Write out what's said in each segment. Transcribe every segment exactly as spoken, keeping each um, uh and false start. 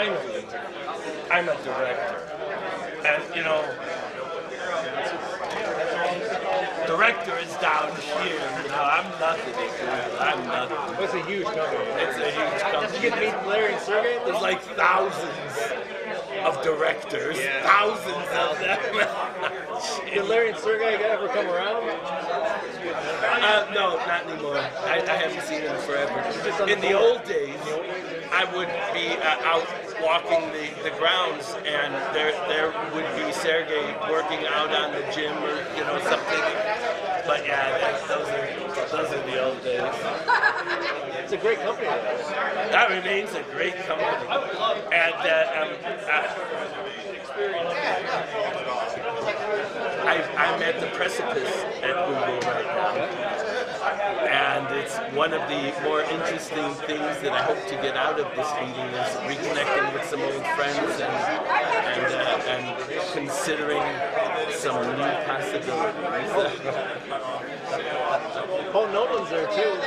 I'm a leader. I'm a director. And, you know, director is down here. No, I'm nothing. I'm nothing. It's a huge company. It's a huge company. Did you get to meet Larry and Sergey? There's like thousands of directors. Yeah. Thousands of them. Did Larry and Sergey ever come around? Uh, no, not anymore. I, I haven't seen them forever. In the old days, I would be uh, out walking the, the grounds, and there there would be Sergey working out on the gym or, you know, something. But yeah, that's, those are those are the old days. It's a great company. That remains a great company. And uh, um, uh, I, I'm at the precipice at Google right now. And it's one of the more interesting things that I hope to get out of this meeting is reconnecting with some old friends and and, uh, and considering some new possibilities. Paul Nolan's there too.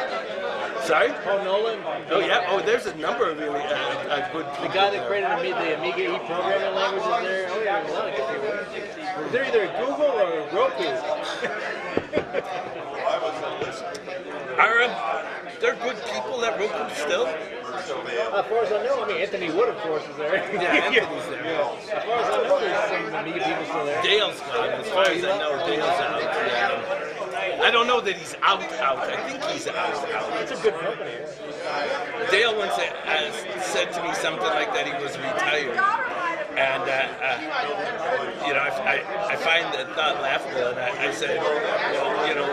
Sorry? Paul Nolan. Oh yeah. Oh, there's a number of really uh, uh, good people. The guy that created the Amiga E programming language is there. Oh yeah, there's a lot of good people. They're either Google or Roku. Are, uh, they're good people that wrote them still? Uh, as far as I know, I mean, Anthony Wood, of course, is there. Yeah, Anthony's there. Yeah. As far as I know, there's some Amiga people still there. Dale's gone. As far as I know, Dale's out. Yeah. I don't know that he's out, out. I think he's out, out. It's a good company. Dale once uh, said to me something like that he was retired. And, uh, uh, you know, I, I, I find that thought laughable, and I, I said, well, you know,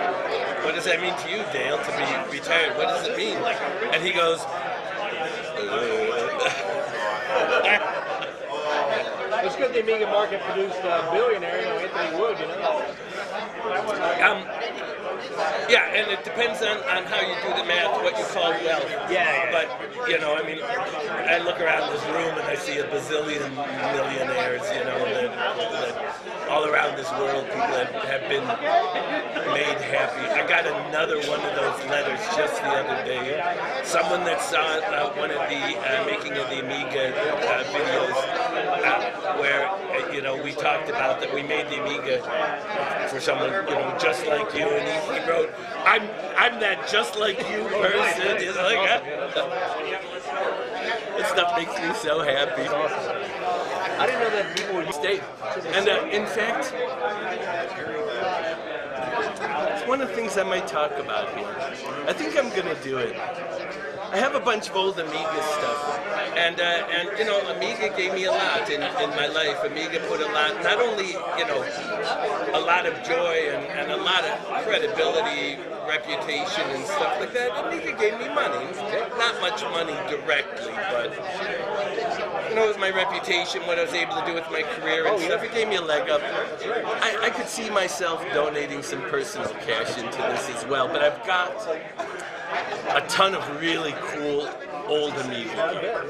what does that mean to you, Dale, to be retired? What does it mean? And he goes, uh. It's good the Amiga market produced a uh, billionaire, you know, Anthony Wood, you know. Um, yeah, and it depends on, on how you do the math, what you call wealth. Yeah, yeah. But, you know, I mean, I look around this room and I see a bazillion millionaires, you know, that, that all around this world people have, have been made happy. I got another one of those letters just the other day. Someone that saw uh, one of the uh, making of the Amiga uh, videos uh, where, uh, you know, we talked about that we made the Amiga for someone, you know, just like you, and he, he wrote, I'm I'm that just like you person. It's like, uh, this stuff makes me so happy. I didn't know that people would stay. And uh, in fact, it's one of the things I might talk about here. I think I'm going to do it. I have a bunch of old Amiga stuff, and uh, and you know, Amiga gave me a lot in, in my life. Amiga put a lot, not only, you know, a lot of joy and, and a lot of credibility, reputation, and stuff like that. Amiga gave me money, not much money directly, but you know, it was my reputation, what I was able to do with my career and stuff. It gave me a leg up. I, I could see myself donating some personal cash into this as well, but I've got a ton of really cool old Amiga.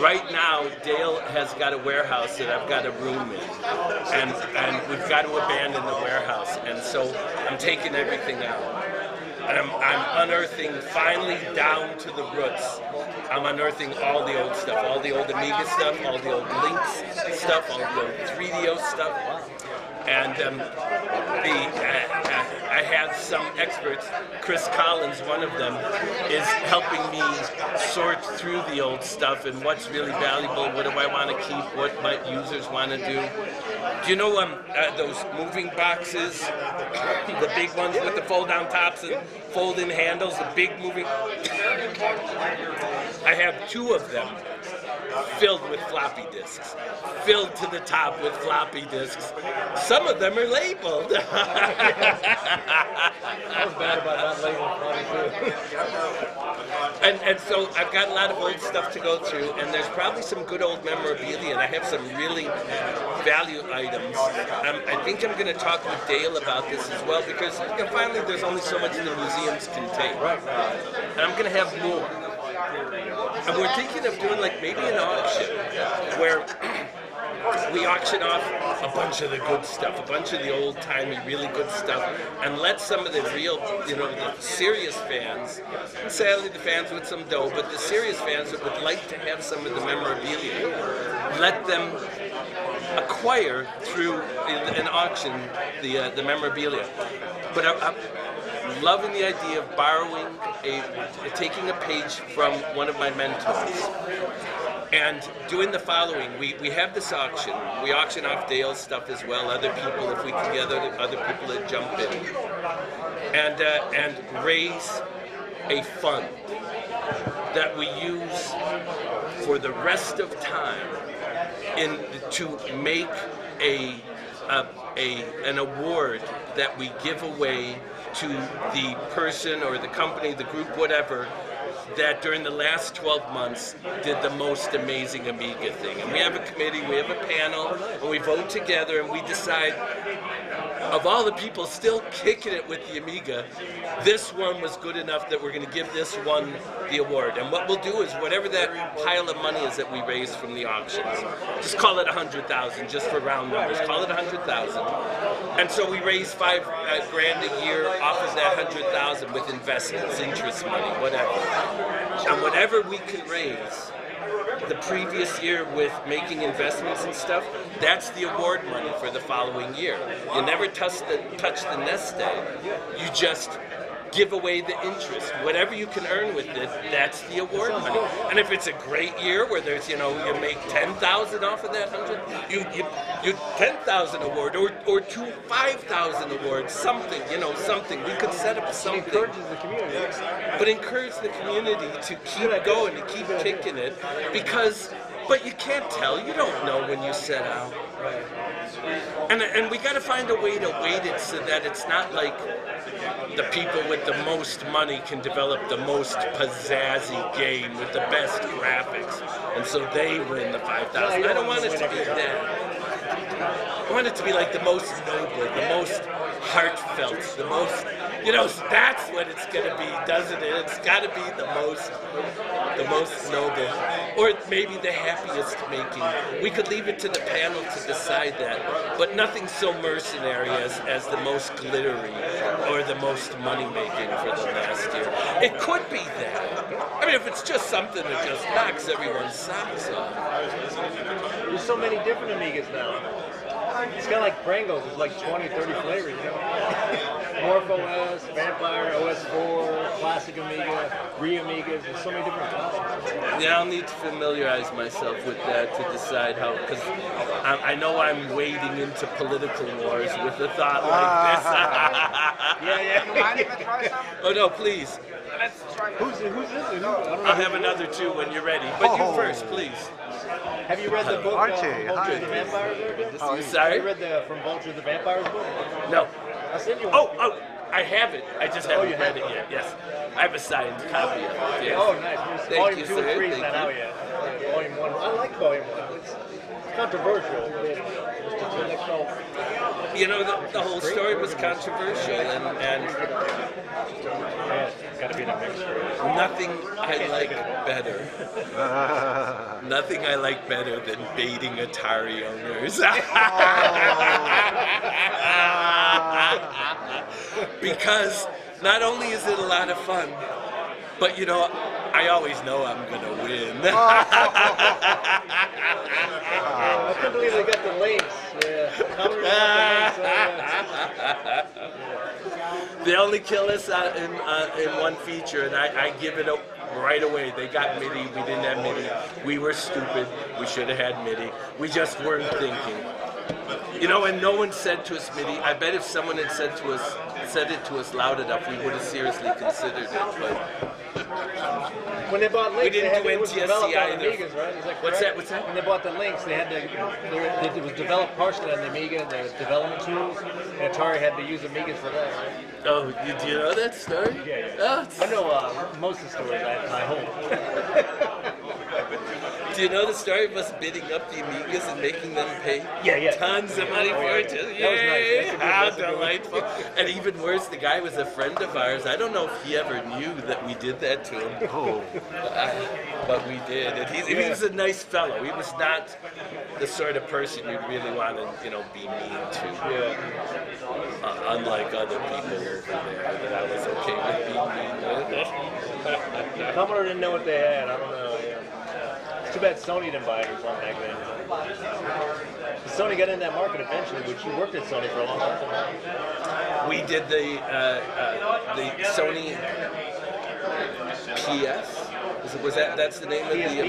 Right now, Dale has got a warehouse that I've got a room in, and and we've got to abandon the warehouse, and so I'm taking everything out. And I'm, I'm unearthing, finally down to the roots, I'm unearthing all the old stuff, all the old Amiga stuff, all the old Lynx stuff, all the old three D O stuff. And um, the, uh, I have some experts, Chris Collins, one of them, is helping me sort through the old stuff and what's really valuable, what do I want to keep, what my users want to do. Do you know um, uh, those moving boxes, the big ones with the fold-down tops and fold-in handles, the big moving... I have two of them. Filled with floppy disks, filled to the top with floppy disks. Some of them are labeled. I was bad about not labeling floppy too. and, and so I've got a lot of old stuff to go through, and there's probably some good old memorabilia, and I have some really value items. Um, I think I'm going to talk with Dale about this as well, because you know, finally there's only so much the museums can take. Right. And I'm going to have more. And we're thinking of doing like maybe an auction where we auction off a bunch of the good stuff, a bunch of the old-timey, really good stuff, and let some of the real, you know, the serious fans, sadly the fans with some dough, but the serious fans that would like to have some of the memorabilia, let them acquire through an auction the uh, the memorabilia. But I, I'm loving the idea of borrowing a, a taking a page from one of my mentors. And doing the following, we, we have this auction. We auction off Dale's stuff as well, other people, if we can get other people to jump in. And, uh, and raise a fund that we use for the rest of time in to make a, a, a, an award that we give away to the person or the company, the group, whatever, that during the last twelve months did the most amazing Amiga thing. And we have a committee, we have a panel, and we vote together and we decide, of all the people still kicking it with the Amiga, this one was good enough that we're going to give this one the award. And what we'll do is whatever that pile of money is that we raise from the auctions, just call it a hundred thousand, just for round numbers, call it a hundred thousand. And so we raise five uh, grand a year off of that a hundred thousand with investments, interest money, whatever. And whatever we can raise the previous year with making investments and stuff, that's the award money for the following year. You never touch the, touch the nest egg. You just give away the interest. Whatever you can earn with it, that's the award money. And if it's a great year where there's, you know, you make ten thousand off of that hundred, you you, you ten thousand award or or two five thousand awards, something, you know, something. We could set up something. It encourages the community. But encourage the community to keep going, to keep kicking it, because. But you can't tell. You don't know when you set out. And and we got to find a way to weight it so that it's not like the people with the most money can develop the most pizzazzy game with the best graphics, and so they win the five thousand. I don't want it to be that. I want it to be like the most noble, the most heartfelt, the most, you know, that's what it's going to be, doesn't it? It's got to be the most, the most noble, or maybe the happiest making. We could leave it to the panel to decide that, but nothing so mercenary as, as the most glittery or the most money-making for the last year. It could be that. I mean, if it's just something that just knocks everyone's socks off. There's so many different Amigas now. It's kind of like Pringles, there's like twenty, thirty flavors, you know? Morph O S, Vampire, O S four, Classic Amiga, ReAmigas, there's so many different concepts. Yeah, I'll need to familiarize myself with that to decide how, because I, I know I'm wading into political wars with a thought like this. Yeah, yeah. You mind if I try something? Oh, no, please. Let's try it. Who's, who's this? No, I don't I'll have another two when you're ready, but oh. You first, please. Have you read the book, uh, Vulture the Vampires? Oh, sorry? Have you read the From Vulture the Vampires book? No. I sent you one. Oh, oh, I have it. I just haven't oh, read have it yet, yes. I have a signed copy of it, yes. Oh, nice. Thank volume you, two and three is not out yet. Volume one. I like volume one. It's controversial. You know, the, the whole story was controversial, and, and nothing I like better. Nothing I like better than baiting Atari owners. Because not only is it a lot of fun, but you know, I always know I'm going to win. I can't believe they got the Lynx. Yeah. They only kill us uh, in, uh, in one feature, and I, I give it up right away. They got MIDI. We didn't have MIDI. We were stupid. We should have had MIDI. We just weren't thinking. You know, and no one said to us MIDI. I bet if someone had said to us, said it to us loud enough, we would have seriously considered it. But when they bought Lynx, we didn't they had do to, it was developed on Amigas, right? Is that what's that? What's that? When they bought the Lynx, they had to. It was developed partially on the Amiga, and there was development tools, and Atari had to use Amigas for that. Right? Oh, you, do you know that story? Yeah, yeah. Oh, I know uh, most of the stories. I, I hope. Do you know the story of us bidding up the Amigas and making them pay yeah, yeah. tons of money oh, for it? Yeah. Yay! That was nice. That's How delightful. And even worse, the guy was a friend of ours. I don't know if he ever knew that we did that to him. Oh. Uh, but we did. And he's, yeah. He was a nice fellow. He was not the sort of person you'd really want to, you know, be mean to. Yeah. Uh, unlike other people over there that I was okay with being mean to. Commodore didn't know what they had. I don't know. Too bad Sony didn't buy it or something back then. Sony got in that market eventually, which you worked at Sony for a long time. We did the uh, uh, the Sony P S. Was that that's the name of P S P,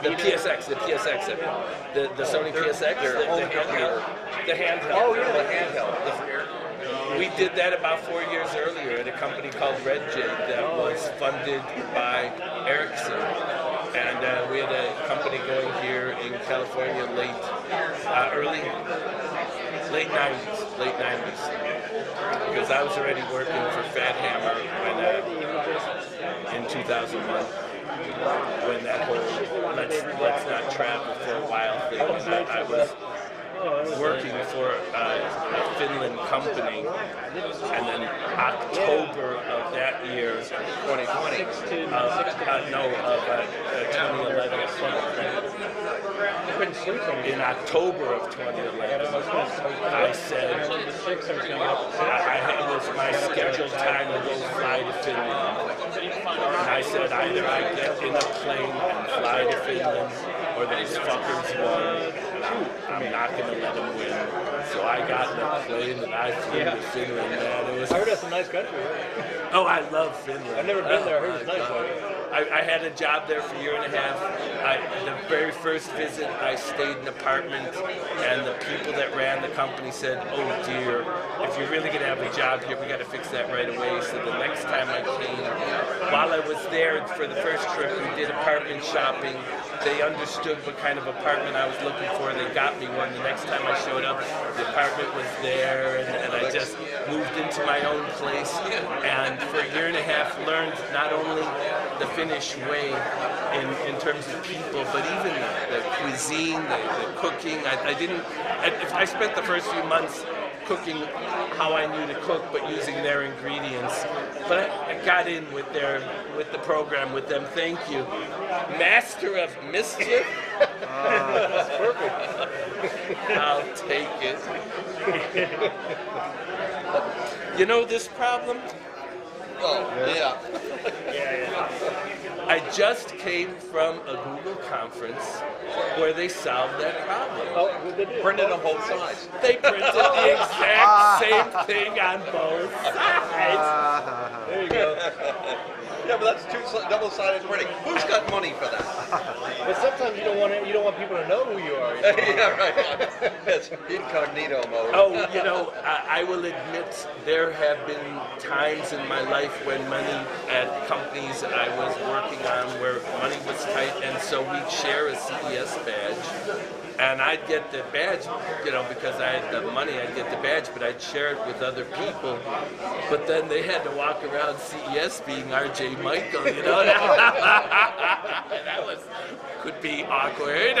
the uh, the P S X, the P S X, the the Sony P S X, the, the handheld, the handheld. Oh yeah, the handheld. We did that about four years earlier at a company called Red Jade that was funded by Ericsson. And uh, we had a company going here in California late, uh, early, late nineties, late nineties, because I was already working for Fat Hammer when, uh, in two thousand one, when that whole let's, let's not travel for a while thing, and I, I was working for uh, a Finland company, and then October of that year, twenty twenty, uh, uh, no, of uh, twenty eleven, in October of twenty eleven, I said, I, I was my scheduled time to go fly to Finland, and I said either I get in a plane and fly to Finland, or these fuckers won. I'm not going to let them win. So I got in a plane and I flew yeah. to Finland, man. It was I heard that's a nice country. Right? Oh, I love Finland. I've never been oh, there. I heard it's nice. I, I had a job there for a year and a half. I, the very first visit, I stayed in an apartment, and the people that ran the company said, oh dear, if you're really going to have a job here, we got to fix that right away. So the next time I came, while I was there for the first trip, we did apartment shopping. They understood what kind of apartment I was looking for. They got me one. The next time I showed up, the apartment was there, and, and I just moved into my own place. And for a year and a half, learned not only the Finnish way in, in terms of people, but even the, the cuisine, the, the cooking. I, I didn't. I, I spent the first few months cooking how I knew to cook, but using their ingredients. But I, I got in with their with the program with them. Thank you, master of mischief. Uh, that's perfect. I'll take it. You know this problem? Oh, yeah. Yeah. Yeah, yeah. I just came from a Google conference where they solved that problem. Oh, they printed a whole side. They printed the exact same thing on both sides. There you go. Yeah, but that's two double-sided printing. Who's got money for that? But sometimes you don't want to, you don't want people to know who you are. You know? Yeah, right. That's incognito mode. Oh, you know, I, I will admit there have been times in my life when money at companies I was working on where money was tight, and so we'd share a C E S badge. And I'd get the badge, you know, because I had the money, I'd get the badge, but I'd share it with other people. But then they had to walk around C E S being R J Michael, you know? That was, could be awkward.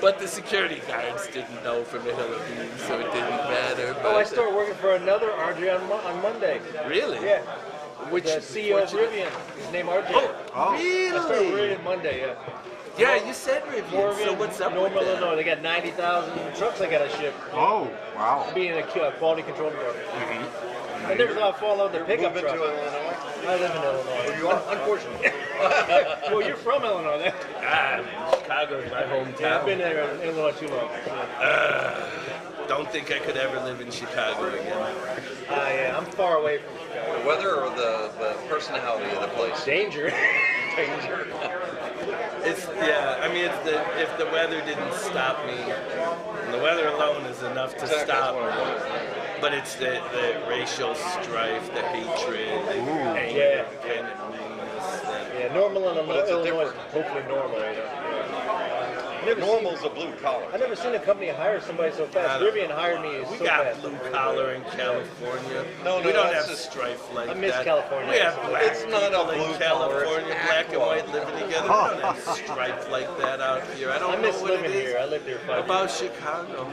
But the security guards didn't know from a hill of beans, so it didn't matter. Oh, I started working for another R J on, on Monday. Really? Yeah. Which the C E O of Rivian. His name R J. Oh, oh, really? I started Rivian Monday, yeah. Yeah, you said Rivian, so what's up Normal with that? Illinois, they got ninety thousand trucks they got to ship. Oh, wow. Being a quality control department. Mm-hmm. And there's a fall out the pickup truck. Into Illinois? I live in Illinois. Well, you are, unfortunately. Well, you're from Illinois then. Ah, Chicago is my hometown. Yeah, I've been there in Illinois too long. Uh, don't think I could ever live in Chicago again. Uh, yeah, I'm far away from Chicago. The weather or the, the personality of the place? Danger. Danger. It's, yeah, I mean, it's the, if the weather didn't stop me, and the weather alone is enough to exactly stop me, but it's the, the racial strife, the hatred, the Ooh, anger, yeah. Again, and meanness. Yeah, normal in Illinois is hopefully normal. Right? Yeah. Normal's a blue collar. I've never seen a company hire somebody so fast. Rivian hired me. We so got fast. blue collar in California. No, no, we don't have a strife like that. I miss that. California. We have black it's not a blue in California, black and white living together. We don't have a strife like that out here. I don't I know miss what living it is. Here. I lived here five about years. Chicago.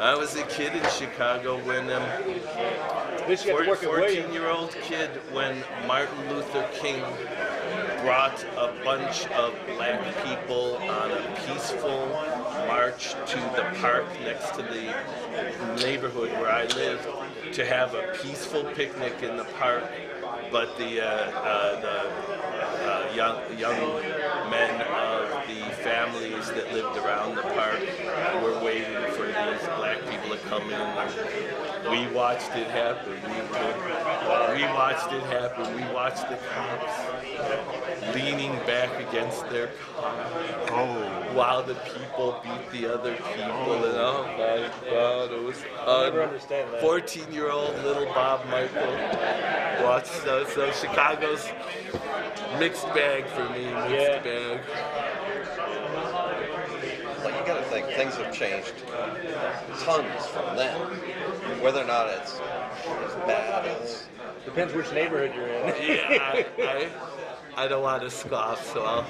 I was a kid in Chicago when um, fourteen-year-old kid when Martin Luther King brought a bunch of black people on a peaceful march to the park next to the neighborhood where I lived to have a peaceful picnic in the park. But the, uh, uh, the uh, young, young men of the families that lived around the park were waiting for these black people to come in. We watched it happen. We, we watched it happen. We watched the cops leaning back against their car oh. while the people beat the other people. And oh my God, it was un- fourteen-year-old little Bob Michael watched. So, so Chicago's mixed bag for me, mixed yeah. bag. Well, you got to think things have changed tons from then. Whether or not it's as bad as depends which neighborhood you're in. Yeah. I, I, I don't want to scoff, so I'll,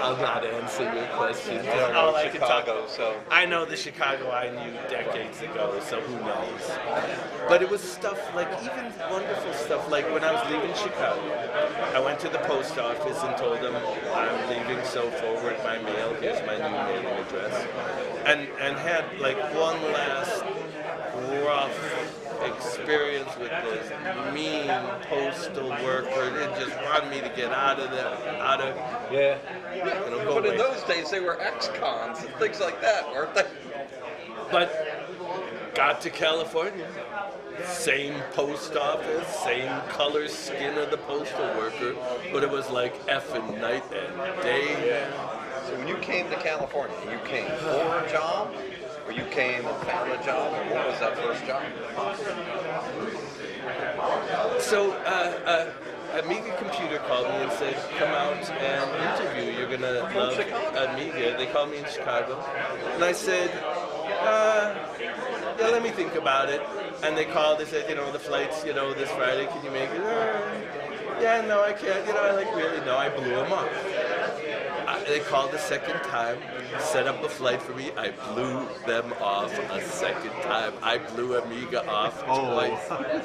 I'll not answer your question. I don't know I Chicago, talk, so... I know the Chicago I knew decades ago, so who knows. But it was stuff like, even wonderful stuff, like when I was leaving Chicago, I went to the post office and told them, I'm leaving, so forward my mail, here's my new mailing address. And, and had like one last rough experience with this mean postal worker. They just wanted me to get out of there, out of yeah. yeah. But go in those days, they were ex-cons and things like that, weren't they? But got to California, same post office, same color skin of the postal worker, but it was like effing night and day. Yeah. So when you came to California, you came for a job. Or you came and found a job, or what was that first job? So, uh, uh, Amiga Computer called me and said, come out and interview, you're going to love Amiga. They called me in Chicago. And I said, uh, yeah, let me think about it. And they called, they said, you know, the flight's, you know, this Friday, can you make it? Uh, yeah, no, I can't. You know, I like really, no, I blew them up. They called the second time, set up a flight for me. I blew them off a second time. I blew Amiga off oh. twice.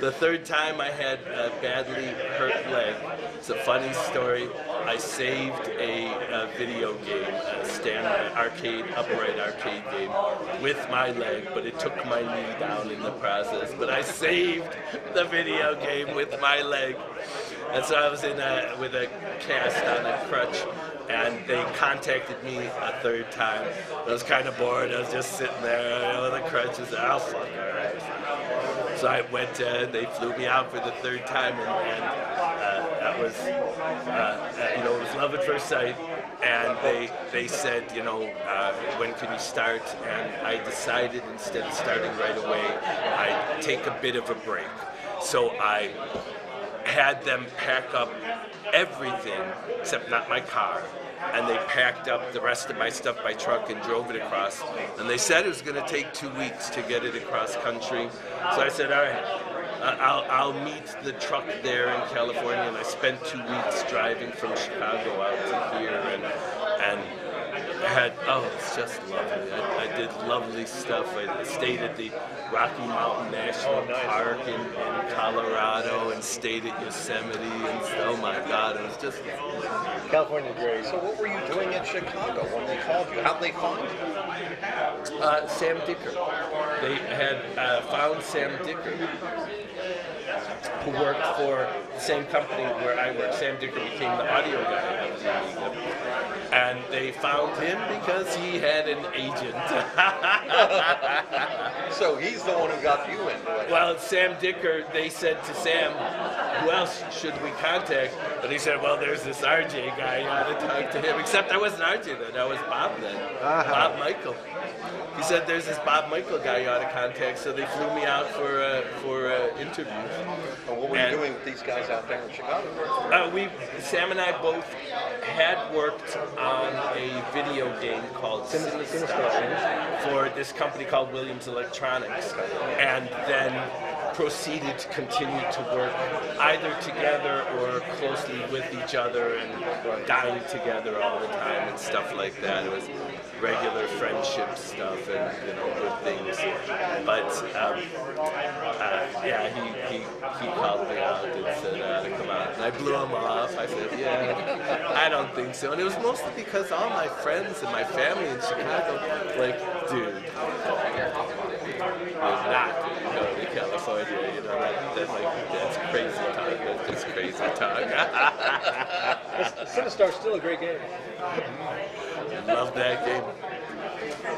The third time I had a badly hurt leg. It's a funny story. I saved a, a video game, a standby arcade, upright arcade game with my leg, but it took my knee down in the process. But I saved the video game with my leg. And so I was in a, with a cast on a crutch, and they contacted me a third time. I was kind of bored. I was just sitting there, you know, with a crutch. I said, oh, fuck, all right. So I went, uh, they flew me out for the third time, and, and uh, that was, uh, you know, it was love at first sight. And they they said, you know, uh, when can you start? And I decided instead of starting right away, I'd take a bit of a break. So I had them pack up everything except not my car, and they packed up the rest of my stuff by truck and drove it across, and they said it was going to take two weeks to get it across country. So I said, all right, I'll, I'll meet the truck there in California. And I spent two weeks driving from Chicago out to here, and and had, oh, it's just lovely. I, I did lovely stuff. I stayed at the Rocky Mountain National oh, nice. Park in, in Colorado, and stayed at Yosemite, and oh my God, it was just California great. So what were you doing in Chicago when they called you? How'd they find you? Uh, Sam Dicker. They had uh, found Sam Dicker, who worked for the same company where I worked. Sam Dicker became the audio guy at Amiga. And they found him because he had an agent. So he's the one who got you in. Well, Sam Dicker, they said to Sam, who else should we contact? And he said, well, there's this R J guy, you ought to talk to him. Except I wasn't R J then, I was Bob then, uh-huh. Bob Michael. He said, there's this Bob Michael guy you ought to contact, so they flew me out for uh, for uh, interviews. And what were and, you doing with these guys out there in Chicago? Uh, we, Sam and I both had worked on a video game called Systas for this company called Williams Electronics, and then proceeded to continue to work either together or closely with each other and dying together all the time and stuff like that. It was regular friendship stuff and, you know, good things. But um, uh, yeah, he, he, he called me out and said uh, to come out. And I blew him off. I said, yeah, I don't think so. And it was mostly because all my friends and my family in Chicago were like, dude, you're not going to go to California, you know, that, that, like, that's crazy talk, that's just crazy talk. Sinistar's still a great game. I love that game.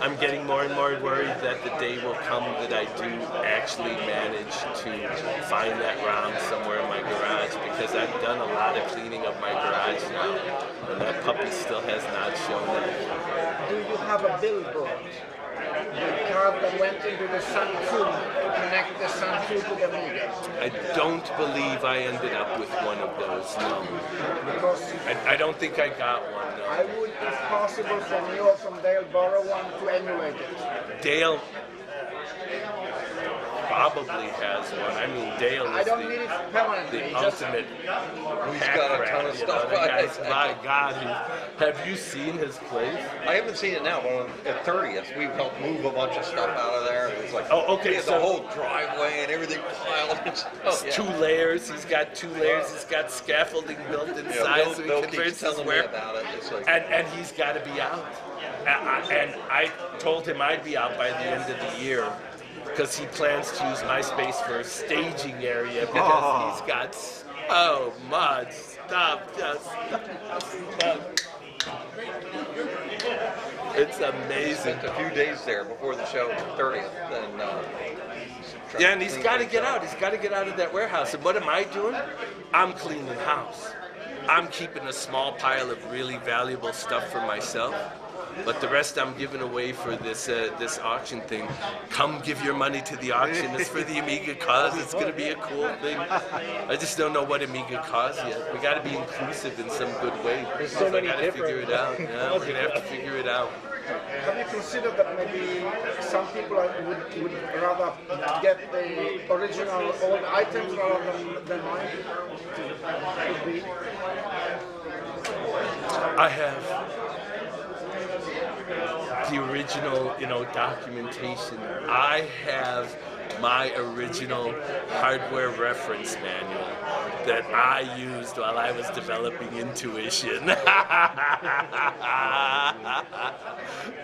I'm getting more and more worried that the day will come that I do actually manage to find that ROM somewhere in my garage, because I've done a lot of cleaning up my garage now, and that puppy still has not shown up. Do you have a billboard? The car that went into the Sun two to connect the Sun two to the Amiga. I don't believe I ended up with one of those, no. Because I, I don't think I got one, no. I would, if possible, from you or from Dale, borrow one to emulate it. Dale probably has one. I mean, Dale is I don't the, need it permanently, the ultimate hack got a ton of stuff. Know, guys, my God, he, have you seen his place? I haven't seen it now, but at thirtieth, we helped move a bunch of stuff out of there. It was like, oh, okay, so the whole driveway and everything piled up. It's yeah. two layers. He's got two layers. He's got scaffolding built inside, yeah, Bill, so he Bill converts his work. About it. It's like, and, and he's got to be out. And, and I told him I'd be out by the end of the year, because he plans to use my space for a staging area, because oh. he's got so much stuff, just stuff. It's amazing. Spent a few days there before the show, thirtieth, and uh, yeah, and he's got to get out. He's got to get out of that warehouse. And what am I doing? I'm cleaning house. I'm keeping a small pile of really valuable stuff for myself. But the rest I'm giving away for this uh, this auction thing. Come give your money to the auction. It's for the Amiga cause. It's going to be a cool thing. I just don't know what Amiga cause yet. We got to be inclusive in some good way. There's so many different. Figure it out. Yeah, we're going to have to figure it out. Have you considered that maybe some people would, would rather get the original old items rather than, than mine? Could be. I have. The original, you know, documentation. I have my original hardware reference manual that I used while I was developing Intuition.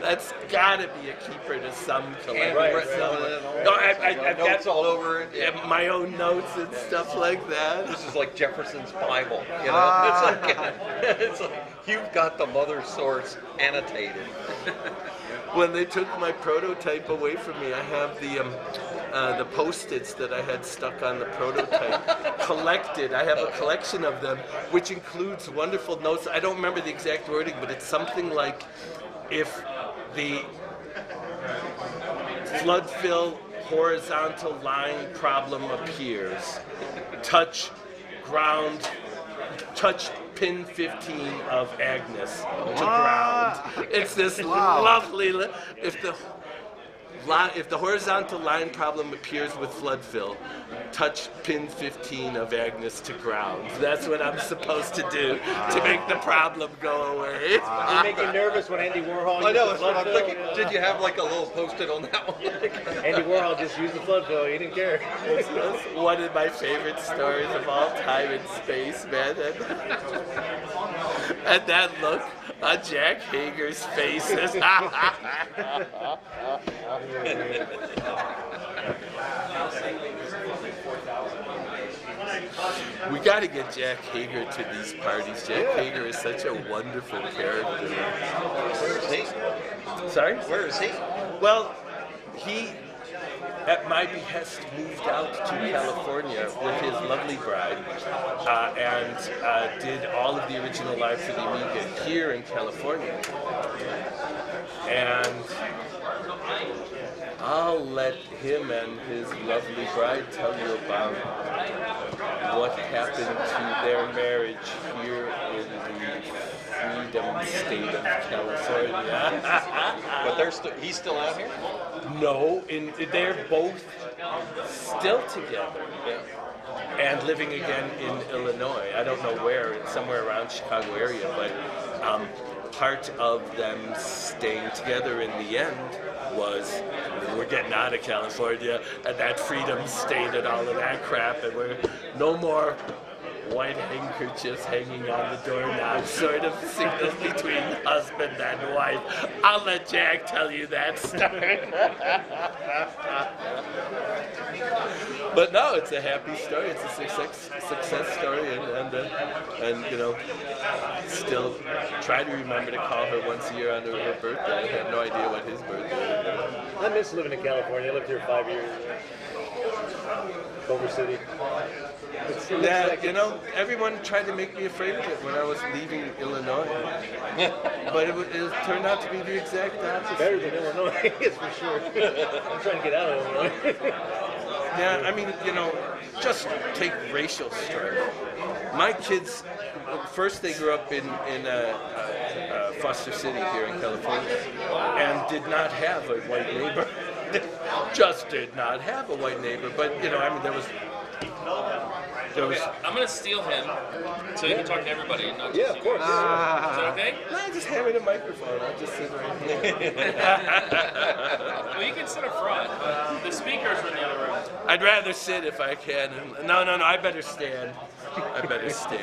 That's gotta be a keeper to some collector. Right, right. No, I, I, I've got all over it. Yeah, my own notes and stuff like that. This is like Jefferson's Bible. You know, ah. it's, like, it's like you've got the mother source annotated. When they took my prototype away from me, I have the um, uh, the Post-its that I had stuck on the prototype collected. I have a collection of them, which includes wonderful notes. I don't remember the exact wording, but it's something like, if the flood fill horizontal line problem appears, touch ground, touch pin fifteen of Agnes to ground. It's this wow. lovely. Li if the if the horizontal line problem appears with flood fill, touch pin fifteen of Agnes to ground. That's what I'm supposed to do to make the problem go away. You make you nervous when Andy Warhol. I know. Flood I'm thinking, did you have like a little Post-it on that one? Andy Warhol just used the flood fill. He didn't care. It's one of my favorite stories of all time in space, man. And that look on Jack Hager's face is. We got to get Jack Hager to these parties. Jack yeah. Hager is such a wonderful character. Where is he? Sorry? Where is he? Well, he at my behest, moved out to California with his lovely bride uh, and uh, did all of the original live for the Amiga here in California. And I'll let him and his lovely bride tell you about what happened to their marriage here in the freedom state of California. But they're st he's still out here? No, in, they're both still together. Yeah. And living again in Illinois. I don't know where, it's somewhere around Chicago area, but um, part of them staying together in the end was, we're getting out of California and that freedom state and all of that crap, and we're no more white handkerchiefs hanging on the doorknob sort of signals between husband and wife. I'll let Jack tell you that story. But no, it's a happy story. It's a success, success story, and and, uh, and you know, still try to remember to call her once a year on her birthday. I had no idea what his birthday was. I miss living in California. I lived here five years. Culver City. Yeah, you know, everyone tried to make me afraid of it when I was leaving Illinois, but it, it turned out to be the exact opposite. Better than Illinois, that's for sure. I'm trying to get out of Illinois. Yeah, I mean, you know, just take racial strife. My kids, first they grew up in in uh, uh, Foster City here in California, and did not have a white neighbor. Just did not have a white neighbor, but you know, I mean, there was. There was okay, I'm gonna steal him so you yeah. can talk to everybody. And not yeah, of course. Ah. Is that okay? No, just hand me the microphone. I'll just sit right here. Well, you can sit up front, but the speakers are in the other room. I'd rather sit if I can. No, no, no. I better stand. I better stand.